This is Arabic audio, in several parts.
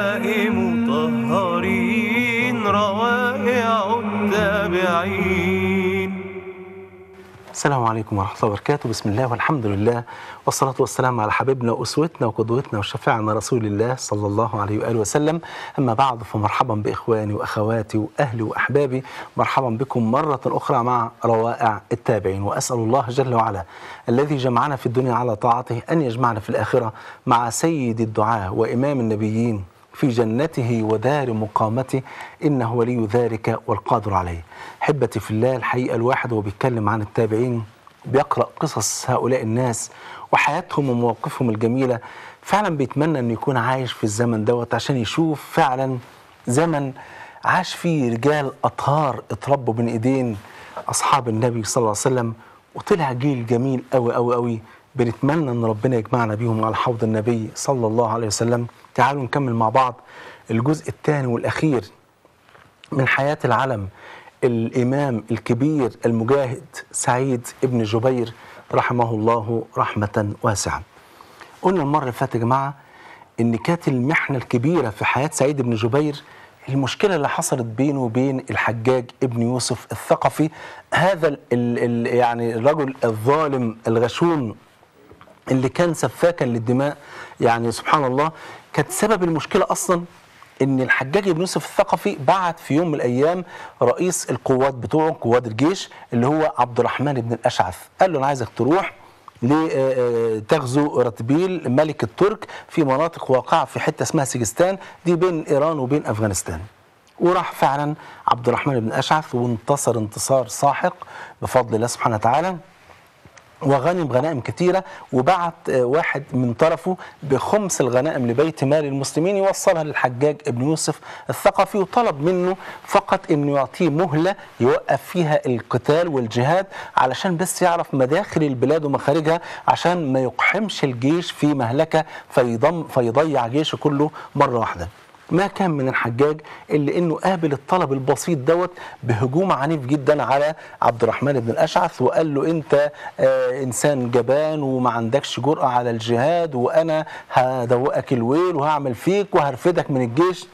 مطهرين روائع التابعين. السلام عليكم ورحمة الله وبركاته. بسم الله والحمد لله والصلاة والسلام على حبيبنا وأسوتنا وقدوتنا وشفيعنا رسول الله صلى الله عليه وآله وسلم. أما بعد، فمرحبا بإخواني وأخواتي وأهلي وأحبابي، مرحبا بكم مرة أخرى مع روائع التابعين، وأسأل الله جل وعلا الذي جمعنا في الدنيا على طاعته أن يجمعنا في الآخرة مع سيد الدعاة وإمام النبيين في جنته ودار مقامته، إنه ولي ذلك والقادر عليه. حبتي في الله، الحقيقة الواحد وهو بيتكلم عن التابعين بيقرأ قصص هؤلاء الناس وحياتهم ومواقفهم الجميلة، فعلا بيتمنى أن يكون عايش في الزمن دوت، عشان يشوف فعلا زمن عاش فيه رجال أطهار اتربوا بين إيدين أصحاب النبي صلى الله عليه وسلم، وطلع جيل جميل أوي أوي أوي. بنتمنى أن ربنا يجمعنا بيهم على حوض النبي صلى الله عليه وسلم. تعالوا نكمل مع بعض الجزء الثاني والأخير من حياة العلم الإمام الكبير المجاهد سعيد بن جبير رحمه الله رحمة واسعة. قلنا المرة اللي فاتت يا جماعة إن كانت المحنة الكبيرة في حياة سعيد بن جبير المشكلة اللي حصلت بينه وبين الحجاج بن يوسف الثقفي، هذا يعني الرجل الظالم الغشوم اللي كان سفاكا للدماء. يعني سبحان الله، كانت سبب المشكلة أصلا إن الحجاج بن يوسف الثقفي بعت في يوم من الأيام رئيس القوات بتوعه، قوات الجيش، اللي هو عبد الرحمن بن الأشعث، قال له أنا عايزك تروح لتغزو رتبيل ملك الترك في مناطق واقعة في حتة اسمها سجستان، دي بين إيران وبين أفغانستان. وراح فعلا عبد الرحمن بن الأشعث وانتصر انتصار ساحق بفضل الله سبحانه وتعالى، وغنم غنائم كتيرة، وبعت واحد من طرفه بخمس الغنائم لبيت مال المسلمين يوصلها للحجاج بن يوسف الثقفي، وطلب منه فقط انه يعطيه مهلة يوقف فيها القتال والجهاد، علشان بس يعرف مداخل البلاد ومخارجها، عشان ما يقحمش الجيش في مهلكة فيضيع جيشه كله مرة واحدة. ما كان من الحجاج اللي انه قابل الطلب البسيط دوت بهجوم عنيف جدا على عبد الرحمن بن الاشعث، وقال له انت انسان جبان وما عندكش جرأة على الجهاد، وانا هدوقك الويل وهعمل فيك وهرفدك من الجيش.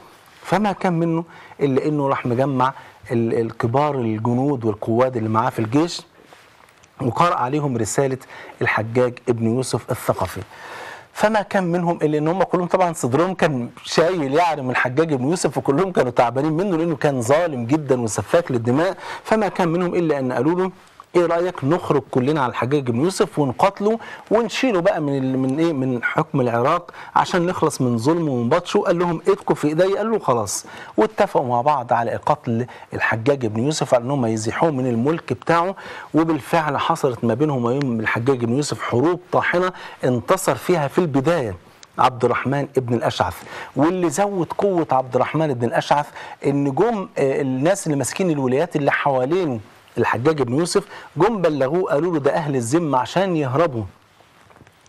فما كان منه اللي انه راح مجمع الكبار الجنود والقواد اللي معاه في الجيش، وقرأ عليهم رسالة الحجاج بن يوسف الثقفي. فما كان منهم الا ان هم كلهم طبعا صدرهم كان شايل يعني من الحجاج بن يوسف، وكلهم كانوا تعبانين منه لانه كان ظالم جدا وسفاك للدماء. فما كان منهم الا ان قالوا له ايه رايك نخرج كلنا على الحجاج بن يوسف ونقاتله ونشيله بقى من حكم العراق عشان نخلص من ظلمه ومن بطشه. قال لهم ايدكم في ايديا، قال له خلاص، واتفقوا مع بعض على قتل الحجاج بن يوسف، على انهم يزيحوه من الملك بتاعه. وبالفعل حصلت ما بينهم وبين الحجاج بن يوسف حروب طاحنه انتصر فيها في البدايه عبد الرحمن بن الأشعث. واللي زود قوه عبد الرحمن بن الأشعث ان جم الناس اللي ماسكين الولايات اللي حوالين الحجاج بن يوسف، جم بلغوه قالوا له ده أهل الذمة، عشان يهربوا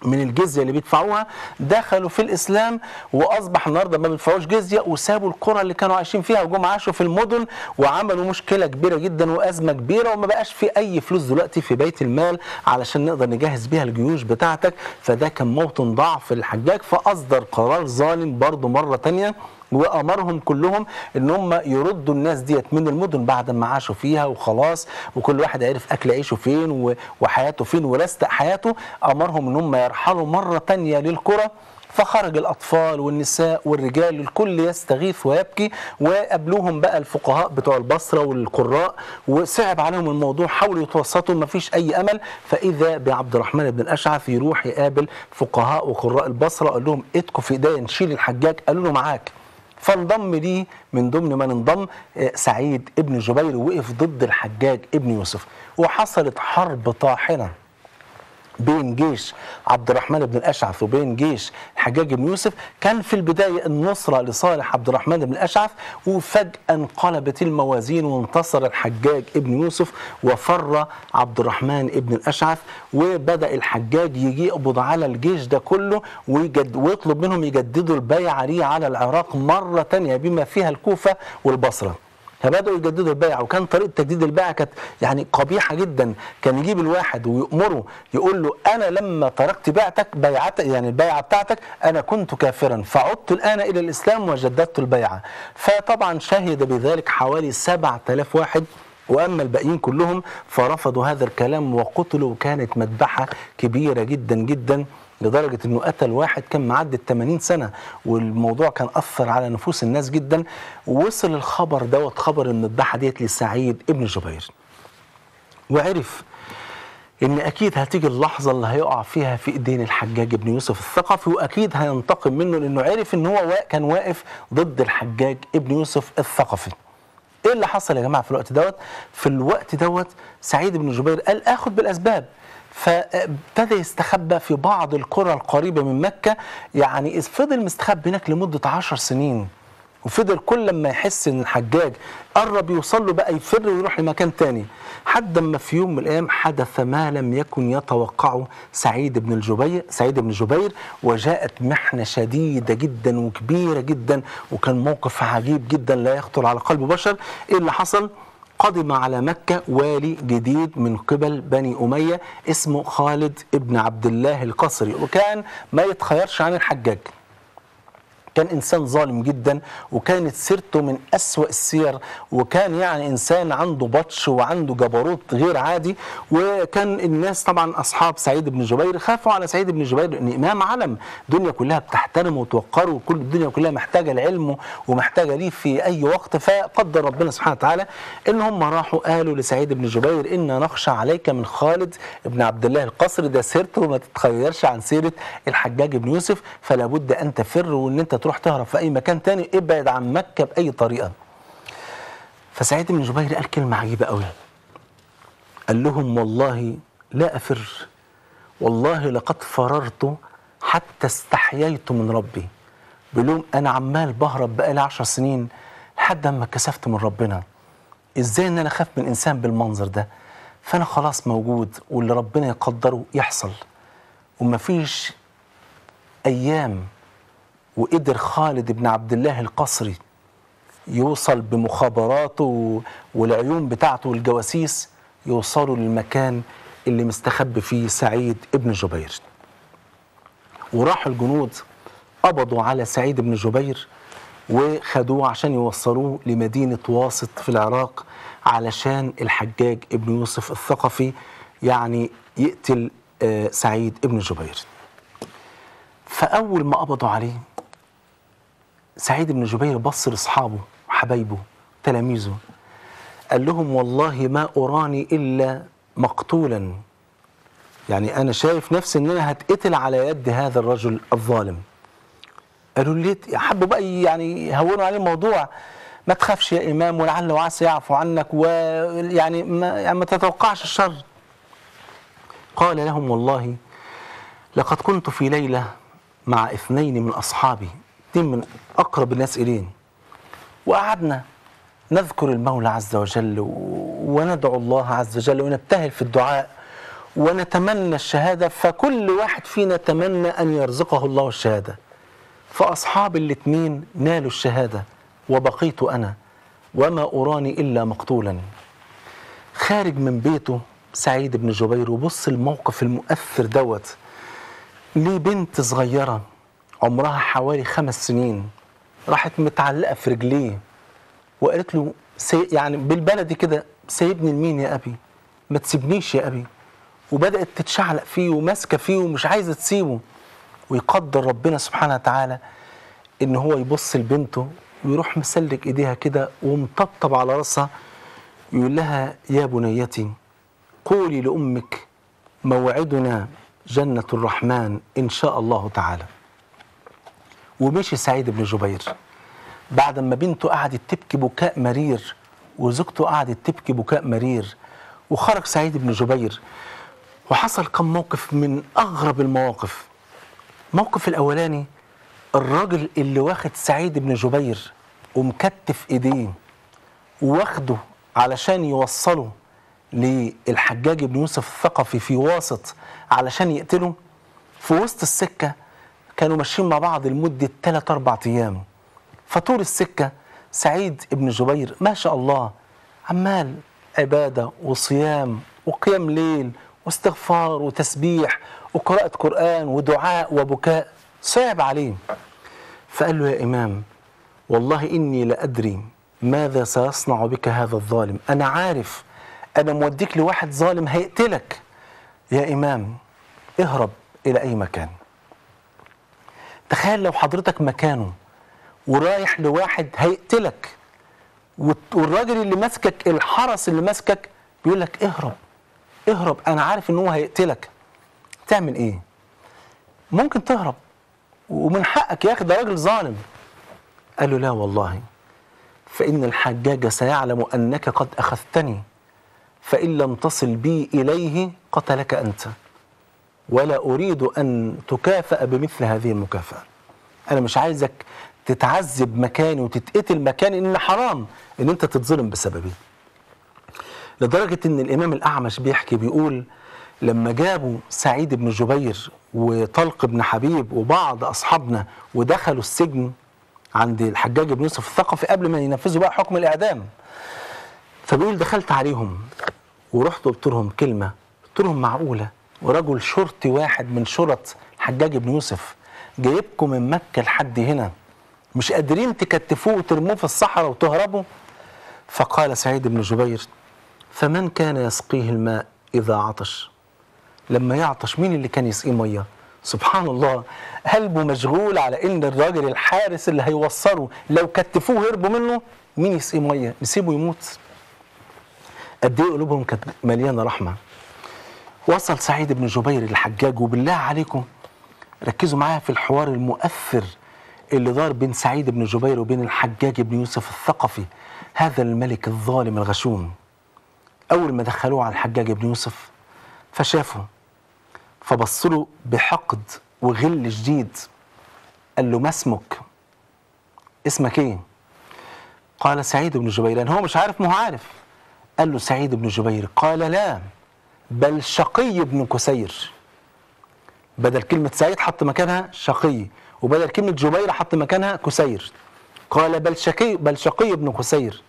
من الجزية اللي بيدفعوها دخلوا في الإسلام، وأصبح النهارده ما بيدفعوش جزية، وسابوا القرى اللي كانوا عايشين فيها وجم عاشوا في المدن، وعملوا مشكلة كبيرة جدا وأزمة كبيرة، وما بقاش في أي فلوس دلوقتي في بيت المال علشان نقدر نجهز بيها الجيوش بتاعتك. فده كان موطن ضعف الحجاج، فأصدر قرار ظالم برضه مرة تانية، وأمرهم كلهم إن هم يردوا الناس ديت من المدن بعد ما عاشوا فيها وخلاص، وكل واحد عرف أكل عيشه فين وحياته فين ولست حياته. أمرهم إن هم يرحلوا مرة تانية للقرى، فخرج الأطفال والنساء والرجال، الكل يستغيث ويبكي. وقابلوهم بقى الفقهاء بتوع البصرة والقراء، وصعب عليهم الموضوع، حاولوا يتوسطوا مفيش أي أمل. فإذا بعبد الرحمن بن الأشعث يروح يقابل فقهاء وقراء البصرة، قال لهم إيدكم في إيديا نشيل الحجاج، قالوا له معاك. فانضم ليه من ضمن من انضم سعيد بن جبير، ووقف ضد الحجاج بن يوسف، وحصلت حرب طاحنة بين جيش عبد الرحمن بن الأشعث وبين جيش الحجاج بن يوسف. كان في البداية النصرة لصالح عبد الرحمن بن الأشعث، وفجأة انقلبت الموازين وانتصر الحجاج بن يوسف، وفر عبد الرحمن بن الأشعث. وبدأ الحجاج يجي يقبض على الجيش ده كله، ويطلب منهم يجددوا البيعة على العراق مرة تانية بما فيها الكوفة والبصرة. فبدأوا يجددوا البيعة. وكان طريقة تجديد البيعة كانت يعني قبيحة جدا. كان يجيب الواحد ويأمره يقول له أنا لما تركت بيعتك يعني البيعة بتاعتك أنا كنت كافرا فعدت الآن إلى الإسلام وجددت البيعة. فطبعا شهد بذلك حوالي 7000 واحد، وأما الباقيين كلهم فرفضوا هذا الكلام وقتلوا. وكانت مذبحة كبيرة جدا جدا لدرجة أنه قتل واحد كان معدي 80 سنة، والموضوع كان أثر على نفوس الناس جدا. وصل الخبر دوت خبر المذبحة ديت لسعيد ابن جبير، وعرف إن أكيد هتيجي اللحظة اللي هيقع فيها في إيدين الحجاج بن يوسف الثقفي، وأكيد هينتقم منه، لأنه عرف إن هو كان واقف ضد الحجاج بن يوسف الثقفي. إيه اللي حصل يا جماعة في الوقت دوت؟ في الوقت دوت سعيد بن جبير قال آخد بالأسباب، فابتدى يستخبى في بعض القرى القريبة من مكة. يعني فضل مستخبي هناك لمدة 10 سنين، وفضل كل لما يحس ان الحجاج قرب يوصل له بقى يفر ويروح لمكان تاني، حد ما في يوم من الايام حدث ما لم يكن يتوقعه سعيد بن جبير، وجاءت محنه شديده جدا وكبيره جدا، وكان موقف عجيب جدا لا يخطر على قلب بشر. ايه اللي حصل؟ قدم على مكة والي جديد من قبل بني أمية اسمه خالد بن عبد الله القسري، وكان ما يتخيرش عن الحجاج، كان إنسان ظالم جدا، وكانت سيرته من أسوأ السير، وكان يعني إنسان عنده بطش وعنده جبروت غير عادي. وكان الناس طبعا أصحاب سعيد بن جبير خافوا على سعيد بن جبير، لأن إمام علم الدنيا كلها بتحترمه وتوقره، وكل الدنيا كلها محتاجة لعلمه ومحتاجة ليه في أي وقت. فقدر ربنا سبحانه وتعالى إن هم راحوا قالوا لسعيد بن جبير إن نخشى عليك من خالد بن عبد الله القسري، ده سيرته ما تتخيرش عن سيرة الحجاج بن يوسف، فلا بد أن تفر وإن أنت تروح تهرب في أي مكان تاني، ابعد عن مكة بأي طريقة. فسعيد بن جبير قال كلمة عجيبة قوي، قال لهم والله لا أفر، والله لقد فررت حتى استحييت من ربي. بلوم أنا عمال بهرب بقالي 10 سنين لحد أما كسفت من ربنا، إزاي أن أنا أخاف من إنسان بالمنظر ده؟ فأنا خلاص موجود، واللي ربنا يقدره يحصل. ومفيش أيام وقدر خالد بن عبد الله القسري يوصل بمخابراته والعيون بتاعته والجواسيس، يوصلوا للمكان اللي مستخبي فيه سعيد بن جبير. وراحوا الجنود قبضوا على سعيد بن جبير وخدوه عشان يوصلوه لمدينة واسط في العراق، علشان الحجاج بن يوسف الثقفي يعني يقتل سعيد بن جبير. فأول ما قبضوا عليه سعيد بن جبير بص لاصحابه وحبايبه تلاميذه، قال لهم والله ما أراني إلا مقتولا، يعني أنا شايف نفسي إن أنا هتقتل على يد هذا الرجل الظالم. قالوا ليه؟ حبوا بقى يعني يهونوا عليه الموضوع، ما تخافش يا إمام، ولعل وعسى يعفو عنك، ويعني ما تتوقعش الشر. قال لهم والله لقد كنت في ليلة مع 2 من أصحابي، 2 من أقرب الناس إلينا، وقعدنا نذكر المولى عز وجل وندعو الله عز وجل ونبتهل في الدعاء ونتمنى الشهادة، فكل واحد فينا تمنى أن يرزقه الله الشهادة. فأصحاب 2 نالوا الشهادة وبقيت أنا وما أراني إلا مقتولا. خارج من بيته سعيد بن جبير وبص الموقف المؤثر دوت، ليه بنت صغيرة عمرها حوالي 5 سنين راحت متعلقة في رجليه وقالت له يعني بالبلدي كده سيبني لمين يا أبي، ما تسيبنيش يا أبي، وبدأت تتشعلق فيه وماسكة فيه ومش عايزة تسيبه. ويقدر ربنا سبحانه وتعالى إن هو يبص لبنته ويروح مسلك إيديها كده ومطبطب على رأسها، يقول لها يا بنيتي قولي لأمك موعدنا جنة الرحمن إن شاء الله تعالى. ومشي سعيد بن جبير بعد ما بنته قعدت تبكي بكاء مرير وزوجته قعدت تبكي بكاء مرير. وخرج سعيد بن جبير وحصل كم موقف من أغرب المواقف. موقف الأولاني، الراجل اللي واخد سعيد بن جبير ومكتف إيديه واخده علشان يوصله للحجاج بن يوسف الثقفي في واسط علشان يقتله، في وسط السكة كانوا ماشيين مع بعض لمدة 3-4 أيام. فطول السكة سعيد بن جبير ما شاء الله عمال عبادة وصيام وقيام ليل واستغفار وتسبيح وقراءة قرآن ودعاء وبكاء، صعب عليه. فقال له يا إمام والله إني لأدري ماذا سيصنع بك هذا الظالم، أنا عارف، أنا موديك لواحد ظالم هيقتلك يا إمام، اهرب إلى أي مكان. تخيل لو حضرتك مكانه ورايح لواحد هيقتلك والراجل اللي ماسكك، الحرس اللي ماسكك بيقول لك اهرب اهرب، أنا عارف إن هو هيقتلك، تعمل إيه؟ ممكن تهرب ومن حقك يا أخي، ده راجل ظالم. قال له لا والله، فإن الحجاج سيعلم أنك قد أخذتني، فإن لم تصل بي إليه قتلك أنت، ولا أريد أن تكافأ بمثل هذه المكافأة. أنا مش عايزك تتعذب مكاني وتتقتل مكاني، إن حرام إن أنت تتظلم بسببي. لدرجة إن الإمام الأعمش بيحكي بيقول لما جابوا سعيد بن جبير وطلق بن حبيب وبعض أصحابنا ودخلوا السجن عند الحجاج بن يوسف الثقفي قبل ما ينفذوا بقى حكم الإعدام، فبيقول دخلت عليهم ورحت قلت لهم كلمة، قلت لهم معقولة ورجل شرطي واحد من شرط الحجاج بن يوسف جايبكم من مكة لحد هنا مش قادرين تكتفوه وترموه في الصحراء وتهربوا؟ فقال سعيد بن جبير فمن كان يسقيه الماء إذا عطش، لما يعطش مين اللي كان يسقيه مية؟ سبحان الله، قلبه مشغول على إن الراجل الحارس اللي هيوصره لو كتفوه هربوا منه مين يسقيه مية، نسيبه يموت. قد إيه قلوبهم كانت مليانة رحمة. وصل سعيد بن جبير الحجاج، وبالله عليكم ركزوا معايا في الحوار المؤثر اللي دار بين سعيد بن جبير وبين الحجاج بن يوسف الثقفي، هذا الملك الظالم الغشوم. أول ما دخلوه على الحجاج بن يوسف فشافه فبص له بحقد وغل شديد، قال له ما اسمك؟ اسمك ايه؟ قال سعيد بن جبير، يعني هو مش عارف ما هو عارف. قال له سعيد بن جبير، قال لا بل شقي بن كسير. بدل كلمة سعيد حط مكانها شقي، وبدل كلمة جبير حط مكانها كسير. قال بل شقي بن كسير.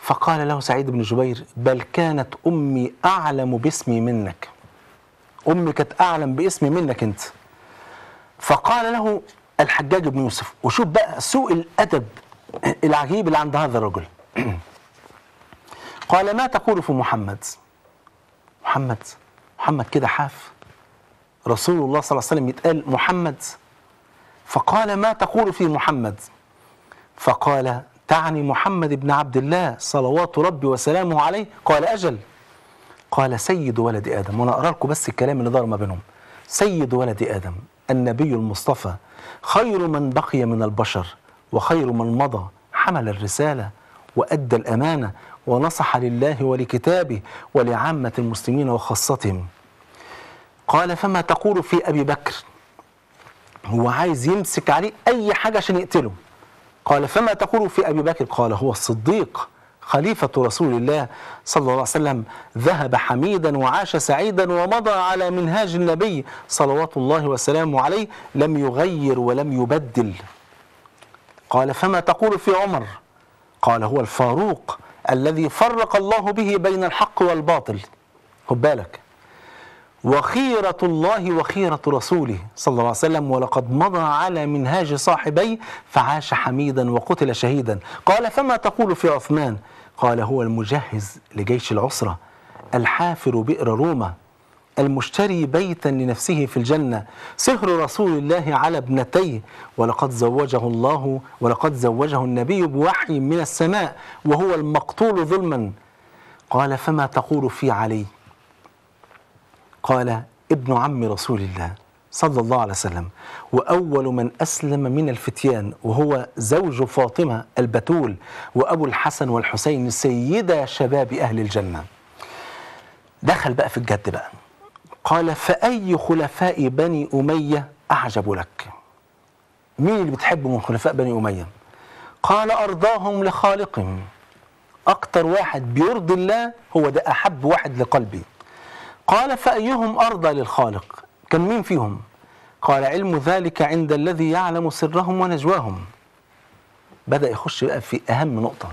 فقال له سعيد بن جبير بل كانت أمي أعلم باسمي منك، أمي كانت أعلم باسمي منك أنت. فقال له الحجاج بن يوسف، وشوف بقى سوء الأدب العجيب اللي عند هذا الرجل، قال ما تقول في محمد؟ محمد كده حاف، رسول الله صلى الله عليه وسلم يتقال محمد. فقال ما تقول في محمد؟ فقال تعني محمد بن عبد الله صلوات ربي وسلامه عليه. قال أجل. قال سيد ولد آدم، وأنا أقرأ لكم بس الكلام اللي دار ما بينهم، سيد ولد آدم النبي المصطفى خير من بقي من البشر، وخير من مضى حمل الرسالة وأدى الأمانة ونصح لله ولكتابه ولعامة المسلمين وخاصتهم. قال فما تقول في أبي بكر؟ هو عايز يمسك عليه أي حاجة عشان يقتله. قال فما تقول في أبي بكر؟ قال هو الصديق خليفة رسول الله صلى الله عليه وسلم، ذهب حميدا وعاش سعيدا ومضى على منهاج النبي صلوات الله وسلامه عليه، لم يغير ولم يبدل. قال فما تقول في عمر؟ قال هو الفاروق الذي فرق الله به بين الحق والباطل، خد بالك، وخيرة الله وخيرة رسوله صلى الله عليه وسلم، ولقد مضى على منهاج صاحبيه فعاش حميدا وقتل شهيدا. قال فما تقول في عثمان؟ قال هو المجهز لجيش العسرة، الحافر بئر روما، المشتري بيتا لنفسه في الجنة، سهر رسول الله على ابنتيه، ولقد زوجه النبي بوحي من السماء، وهو المقتول ظلما. قال فما تقول في علي؟ قال ابن عم رسول الله صلى الله عليه وسلم، وأول من أسلم من الفتيان، وهو زوج فاطمة البتول، وأبو الحسن والحسين سيدا شباب أهل الجنة. دخل بقى في الجد بقى. قال فأي خلفاء بني أمية أعجب لك؟ مين اللي بتحبه من خلفاء بني أمية؟ قال أرضاهم لخالقهم، أكتر واحد بيرضي الله هو ده أحب واحد لقلبي. قال فأيهم أرضى للخالق؟ كان مين فيهم؟ قال علم ذلك عند الذي يعلم سرهم ونجواهم. بدأ يخش بقى في أهم نقطة.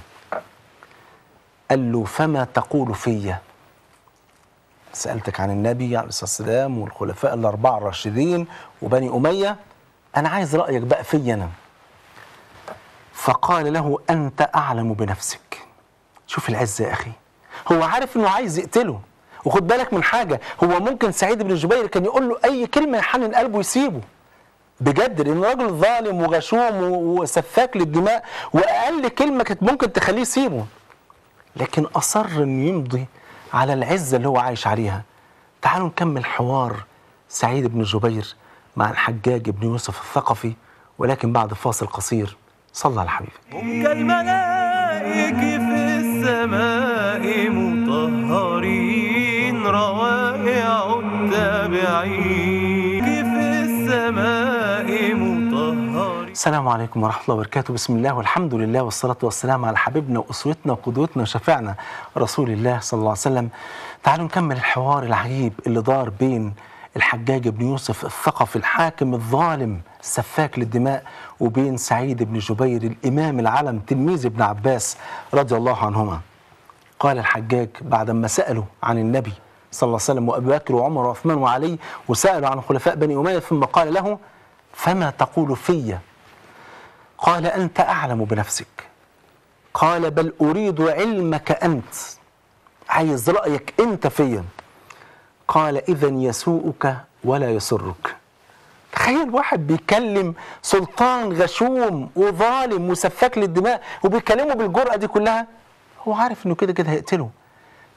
قال له: فما تقول فيا؟ سألتك عن النبي عليه الصلاة والسلام والخلفاء الأربعة الراشدين وبني أمية، أنا عايز رأيك بقى فيا أنا. فقال له: أنت أعلم بنفسك. شوف العز يا أخي، هو عارف أنه عايز يقتله. وخد بالك من حاجة، هو ممكن سعيد بن جبير كان يقول له أي كلمة يحنن قلبه يسيبه بجد، لأنه راجل ظالم وغشوم وسفاك للدماء، وأقل كلمة كانت ممكن تخليه يسيبه، لكن أصر أن يمضي على العزة اللي هو عايش عليها. تعالوا نكمل حوار سعيد بن جبير مع الحجاج بن يوسف الثقفي، ولكن بعد فاصل قصير. صلى على حبيبك. هم كالملائك في السماء مطهرين، روائع التابعين في السماء مطهرين. السلام عليكم ورحمة الله وبركاته. بسم الله والحمد لله والصلاة والسلام على حبيبنا وأسوتنا وقدوتنا وشفيعنا رسول الله صلى الله عليه وسلم. تعالوا نكمل الحوار العجيب اللي دار بين الحجاج بن يوسف الثقفي الحاكم الظالم السفاك للدماء وبين سعيد بن جبير الإمام العلم تلميذ ابن عباس رضي الله عنهما. قال الحجاج بعدما سألوا عن النبي صلى الله عليه وسلم وأبي بكر وعمر وعثمان وعلي، وسألوا عن خلفاء بني أمية، ثم قال له: فما تقول في؟ قال: أنت أعلم بنفسك. قال: بل أريد علمك أنت، عايز رأيك أنت في. قال: إذا يسوءك ولا يسرك. تخيل واحد بيكلم سلطان غشوم وظالم وسفاك للدماء وبيكلمه بالجرأة دي كلها، هو عارف انه كده كده هيقتله،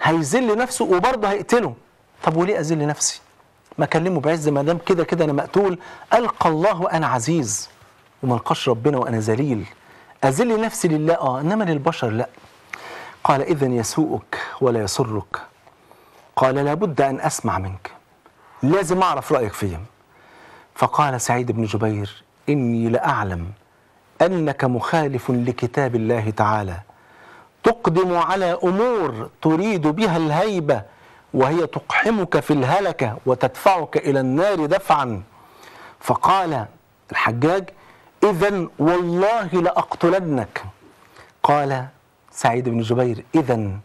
هيذل نفسه وبرضه هيقتله. طب وليه أذل نفسي؟ ما كلمه بعز، ما دام كده كده أنا مقتول، ألقى الله وأنا عزيز، وما لقاش ربنا وأنا ذليل. أذل نفسي لله إنما للبشر لا. قال: إذا يسوءك ولا يسرك. قال: لابد أن أسمع منك، لازم أعرف رأيك فيهم. فقال سعيد بن جبير: إني لأعلم أنك مخالف لكتاب الله تعالى، تقدم على أمور تريد بها الهيبة، وهي تقحمك في الهلكة وتدفعك إلى النار دفعا. فقال الحجاج: إذن والله لأقتلنك. قال سعيد بن جبير: إذن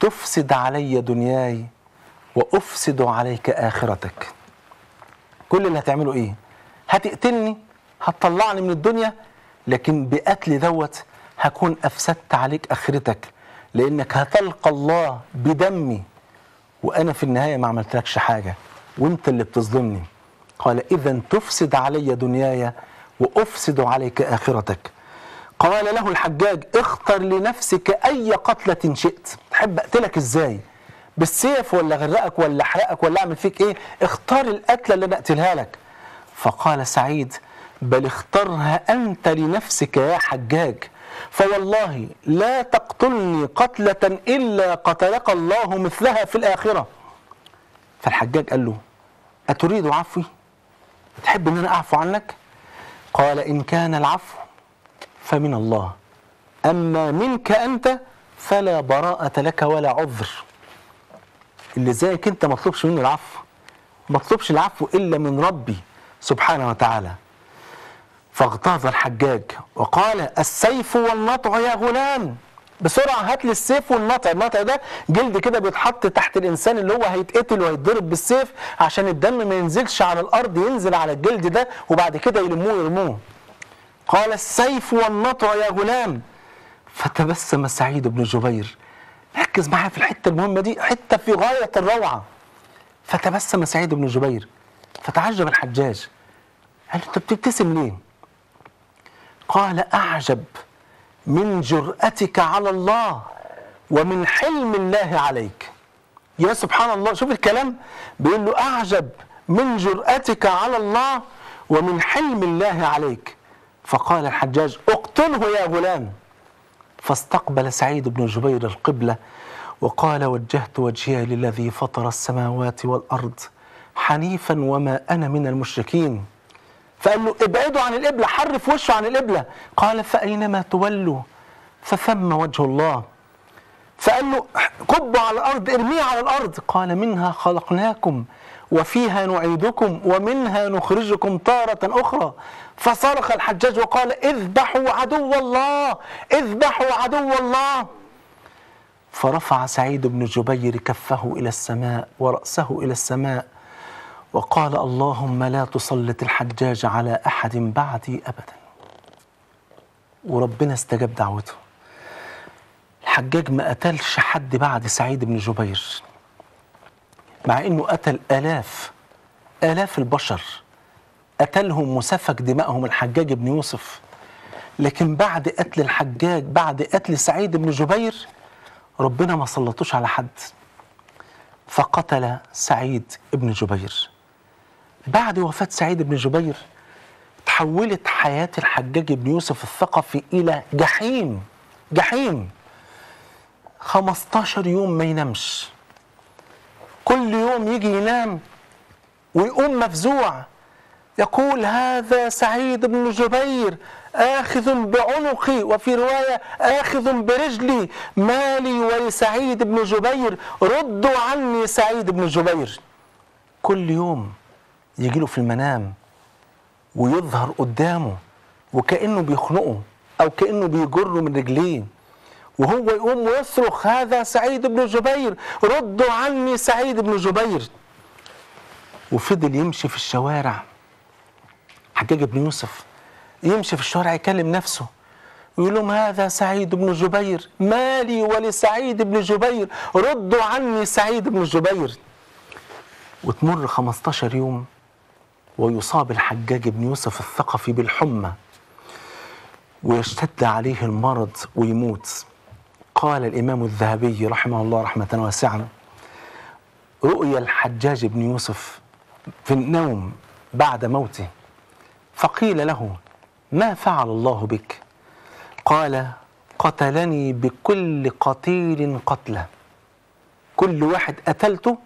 تفسد علي دنياي وأفسد عليك آخرتك. كل اللي هتعمله إيه؟ هتقتلني، هتطلعني من الدنيا، لكن بقتل دوت هكون أفسدت عليك آخرتك، لأنك هتلقى الله بدمي، وأنا في النهاية ما عملتلكش حاجة، وأنت اللي بتظلمني. قال: إذن تفسد علي دنياي وأفسد عليك آخرتك. قال له الحجاج: اختر لنفسك أي قتلة شئت، تحب أقتلك إزاي؟ بالسيف ولا غرقك ولا أحرقك ولا أعمل فيك إيه؟ اختار القتلة اللي أنا أقتلها لك. فقال سعيد: بل اخترها أنت لنفسك يا حجاج، فوالله لا تقتلني قتلة إلا قتلك الله مثلها في الآخرة. فالحجاج قال له: أتريد عفوي؟ تحب أن أنا أعفو عنك؟ قال: إن كان العفو فمن الله، أما منك أنت فلا براءة لك ولا عذر. اللي زيك أنت ما تطلبش مني العفو، ما تطلبش العفو إلا من ربي سبحانه وتعالى. فاغتاظ الحجاج وقال: السيف والنطع يا غلام، بسرعة هات لي السيف والنطع. النطع ده جلد كده بيتحط تحت الإنسان اللي هو هيتقتل وهيتضرب بالسيف عشان الدم ما ينزلش على الأرض، ينزل على الجلد ده وبعد كده يلموه يرموه. قال: السيف والنطع يا غلام. فتبسم سعيد بن جبير. ركز معايا في الحتة المهمة دي، حتة في غاية الروعة. فتبسم سعيد بن جبير، فتعجب الحجاج، قال: أنت بتبتسم ليه؟ قال: أعجب من جرأتك على الله ومن حلم الله عليك. يا سبحان الله، شوف الكلام، بيقول له: أعجب من جرأتك على الله ومن حلم الله عليك. فقال الحجاج: اقتله يا غلام. فاستقبل سعيد بن جبير القبلة وقال: وجهت وجهي للذي فطر السماوات والأرض حنيفا وما أنا من المشركين. فقال له: ابعدوا عن القبلة، حرف وشه عن القبلة. قال: فأينما تولوا فثم وجه الله. فقال له: كبوا على الأرض، ارميه على الأرض. قال: منها خلقناكم وفيها نعيدكم ومنها نخرجكم تارة أخرى. فصرخ الحجاج وقال: اذبحوا عدو الله، اذبحوا عدو الله. فرفع سعيد بن جبير كفه إلى السماء ورأسه إلى السماء وقال: اللهم لا تسلط الحجاج على أحد بعدي أبدا. وربنا استجاب دعوته. الحجاج ما قتلش حد بعد سعيد بن جبير، مع انه قتل آلاف البشر، قتلهم وسفك دمائهم الحجاج بن يوسف. لكن بعد قتل الحجاج، بعد قتل سعيد بن جبير، ربنا ما سلطوش على حد، فقتل سعيد بن جبير. بعد وفاة سعيد بن جبير تحولت حياة الحجاج بن يوسف الثقفي إلى جحيم، جحيم. 15 يوم ما ينامش، كل يوم يجي ينام ويقوم مفزوع، يقول: هذا سعيد بن جبير آخذ بعنقي، وفي رواية: آخذ برجلي، مالي ولسعيد بن جبير، ردوا عني سعيد بن جبير. كل يوم يجي له في المنام ويظهر قدامه وكأنه بيخنقه أو كأنه بيجره من رجليه، وهو يقوم ويصرخ: هذا سعيد بن جبير، ردوا عني سعيد بن جبير. وفضل يمشي في الشوارع، حجاج بن يوسف يمشي في الشوارع يكلم نفسه ويقول لهم: هذا سعيد بن جبير، مالي ولسعيد بن جبير، ردوا عني سعيد بن جبير. وتمر 15 يوم ويصاب الحجاج بن يوسف الثقفي بالحمى ويشتد عليه المرض ويموت. قال الإمام الذهبي رحمه الله رحمة واسعة: رؤيا الحجاج بن يوسف في النوم بعد موته، فقيل له: ما فعل الله بك؟ قال: قتلني بكل قتيل قتله، كل واحد قتلته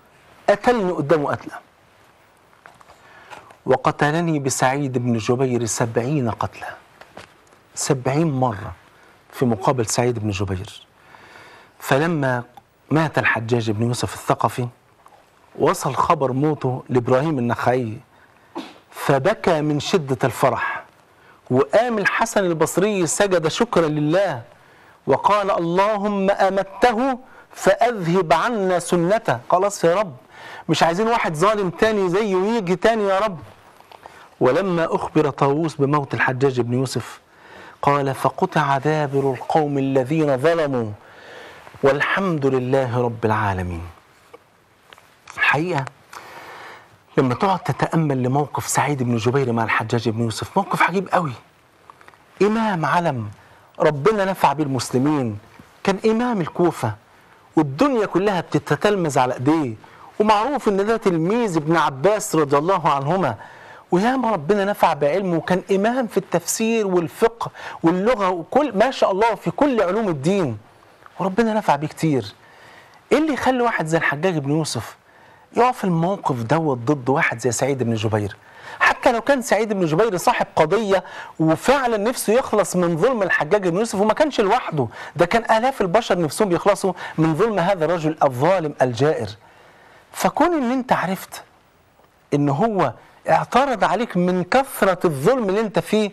قتلني قدامه قتله، وقتلني بسعيد بن جبير 70 قتله، 70 مرة في مقابل سعيد بن جبير. فلما مات الحجاج بن يوسف الثقفي وصل خبر موته لإبراهيم النخعي، فبكى من شدة الفرح، وقام الحسن البصري سجد شكرا لله وقال: اللهم أمته فأذهب عنا سنته. خلاص يا رب، مش عايزين واحد ظالم تاني زيه ويجي تاني يا رب. ولما أخبر طاووس بموت الحجاج بن يوسف قال: فقطع دابر القوم الذين ظلموا والحمد لله رب العالمين. الحقيقة لما تقعد تتأمل لموقف سعيد بن جبير مع الحجاج بن يوسف، موقف عجيب قوي. إمام علم ربنا نفع بيه المسلمين، كان إمام الكوفة والدنيا كلها بتتتلمذ على إيديه، ومعروف إن ده تلميذ ابن عباس رضي الله عنهما، وياما ربنا نفع بعلمه، وكان إمام في التفسير والفقه واللغة وكل ما شاء الله في كل علوم الدين، وربنا نفع بيه كتير. إيه اللي يخلي واحد زي الحجاج بن يوسف يقع في الموقف دوت ضد واحد زي سعيد بن جبير؟ حتى لو كان سعيد بن جبير صاحب قضية وفعلا نفسه يخلص من ظلم الحجاج بن يوسف، وما كانش لوحده، ده كان آلاف البشر نفسهم بيخلصوا من ظلم هذا الرجل الظالم الجائر. فكون إن أنت عرفت إن هو اعترض عليك من كثرة الظلم اللي أنت فيه،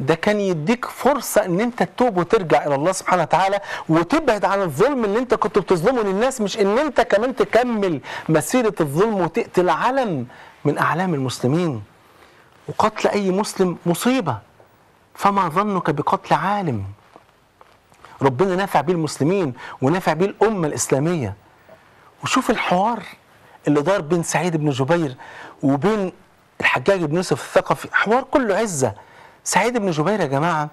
ده كان يديك فرصة ان انت تتوب وترجع الى الله سبحانه وتعالى وتبعد عن الظلم اللي انت كنت بتظلمه للناس، مش ان انت كمان تكمل مسيرة الظلم وتقتل علم من اعلام المسلمين. وقتل اي مسلم مصيبة، فما ظنك بقتل عالم ربنا نافع بيه المسلمين ونافع بيه الامة الاسلامية؟ وشوف الحوار اللي دار بين سعيد بن جبير وبين الحجاج بن يوسف الثقفي، حوار كله عزة. سعيد بن جبير يا جماعة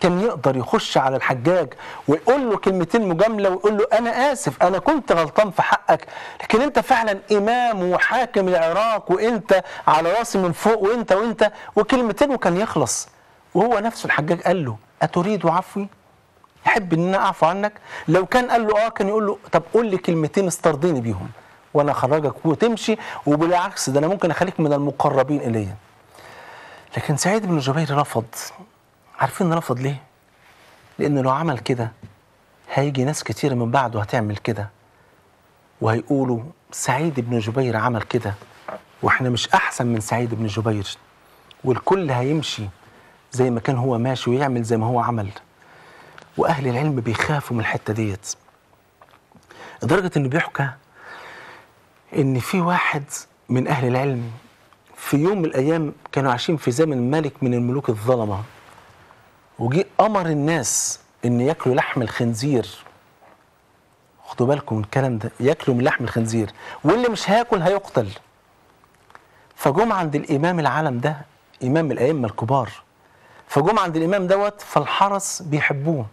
كان يقدر يخش على الحجاج ويقول له كلمتين مجاملة ويقول له: أنا آسف، أنا كنت غلطان في حقك، لكن أنت فعلا إمام وحاكم العراق وأنت على راسي من فوق، وأنت وكلمتين وكان يخلص. وهو نفسه الحجاج قال له: أتريد عفوي؟ يحب إن أنا أعفو عنك؟ لو كان قال له آه كان يقول له: طب قول لي كلمتين استرضيني بيهم وأنا أخرجك وتمشي، وبالعكس ده أنا ممكن أخليك من المقربين إليا. لكن سعيد بن جبير رفض. عارفين رفض ليه؟ لأن لو عمل كده هيجي ناس كتير من بعده هتعمل كده، وهيقولوا سعيد بن جبير عمل كده واحنا مش احسن من سعيد بن جبير، والكل هيمشي زي ما كان هو ماشي ويعمل زي ما هو عمل. واهل العلم بيخافوا من الحته ديت، لدرجه انه بيحكى ان في واحد من اهل العلم في يوم من الايام كانوا عايشين في زمن ملك من الملوك الظلمه، وجي امر الناس ان ياكلوا لحم الخنزير. خدوا بالكم من الكلام ده، ياكلوا من لحم الخنزير واللي مش هياكل هيقتل. فجم عند الامام العالم ده، امام الائمه الكبار، فجم عند الامام دوت، فالحرس بيحبوه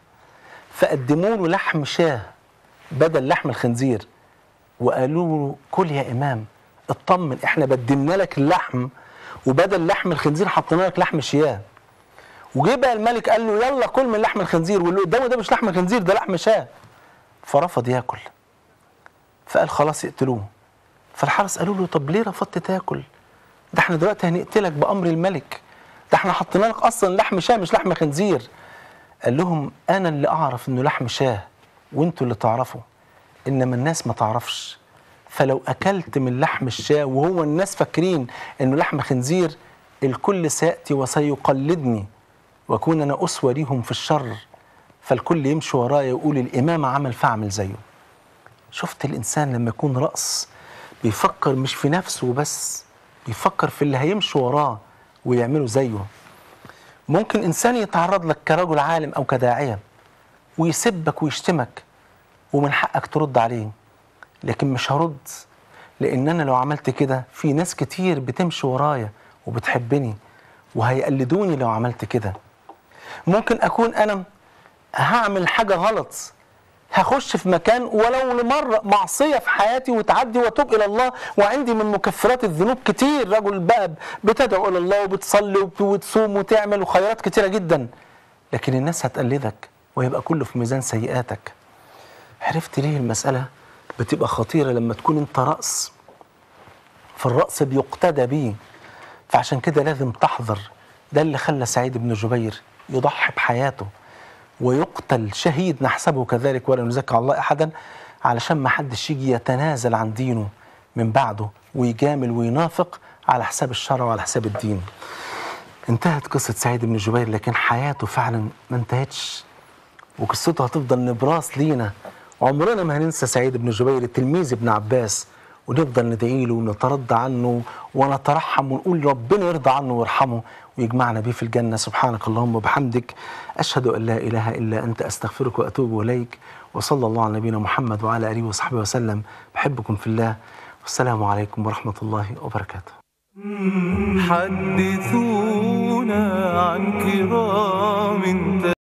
فقدموا له لحم شاه بدل لحم الخنزير، وقالوا له كل يا امام اطمن، احنا قدمنا لك اللحم وبدل لحم الخنزير حطينا لك لحم شياه. وجه بقى الملك قال له يلا كل من لحم الخنزير، واللي قدامه ده مش لحم خنزير ده لحم شاه، فرفض ياكل. فقال خلاص اقتلوه. فالحرس قالوا له طب ليه رفضت تاكل؟ ده احنا دلوقتي هنقتلك بامر الملك، ده احنا حطينا لك اصلا لحم شاه مش لحم خنزير. قال لهم انا اللي اعرف انه لحم شاه وانتوا اللي تعرفوا، انما الناس ما تعرفش. فلو اكلت من لحم الشاه وهو الناس فاكرين انه لحم خنزير، الكل سياتي وسيقلدني واكون انا اسوه ليهم في الشر، فالكل يمشي ورايا يقول الامام عمل فاعمل زيه. شفت الانسان لما يكون راس بيفكر مش في نفسه بس، بيفكر في اللي هيمشي وراه ويعمله زيه. ممكن انسان يتعرض لك كرجل عالم او كداعيه ويسبك ويشتمك، ومن حقك ترد عليه، لكن مش هرد، لان انا لو عملت كده في ناس كتير بتمشي ورايا وبتحبني وهيقلدوني لو عملت كده. ممكن اكون انا هعمل حاجه غلط، هخش في مكان ولو لمره معصيه في حياتي وتعدي واتوب الى الله، وعندي من مكفرات الذنوب كتير. رجل بقى بتدعو الى الله وبتصلي وتصوم وتعمل وخيرات كتيره جدا، لكن الناس هتقلدك ويبقى كله في ميزان سيئاتك. عرفت ليه المساله بتبقى خطيره لما تكون انت راس؟ فالراس بيقتدى بيه، فعشان كده لازم تحذر. ده اللي خلى سعيد بن جبير يضحي بحياته ويقتل شهيد، نحسبه كذلك ولا نزكي على الله احدا، علشان ما حدش يجي يتنازل عن دينه من بعده ويجامل وينافق على حساب الشرع وعلى حساب الدين. انتهت قصه سعيد بن جبير، لكن حياته فعلا ما انتهتش، وقصته هتفضل نبراس لينا. عمرنا ما هننسى سعيد بن جبير التلميذ ابن عباس، ونفضل ندعي له ونترضى عنه ونترحم ونقول ربنا يرضى عنه ويرحمه ويجمعنا بيه في الجنة. سبحانك اللهم وبحمدك، أشهد أن لا إله إلا أنت، أستغفرك وأتوب إليك، وصلى الله على نبينا محمد وعلى آله وصحبه وسلم. بحبكم في الله، والسلام عليكم ورحمة الله وبركاته. حدثونا عن كرام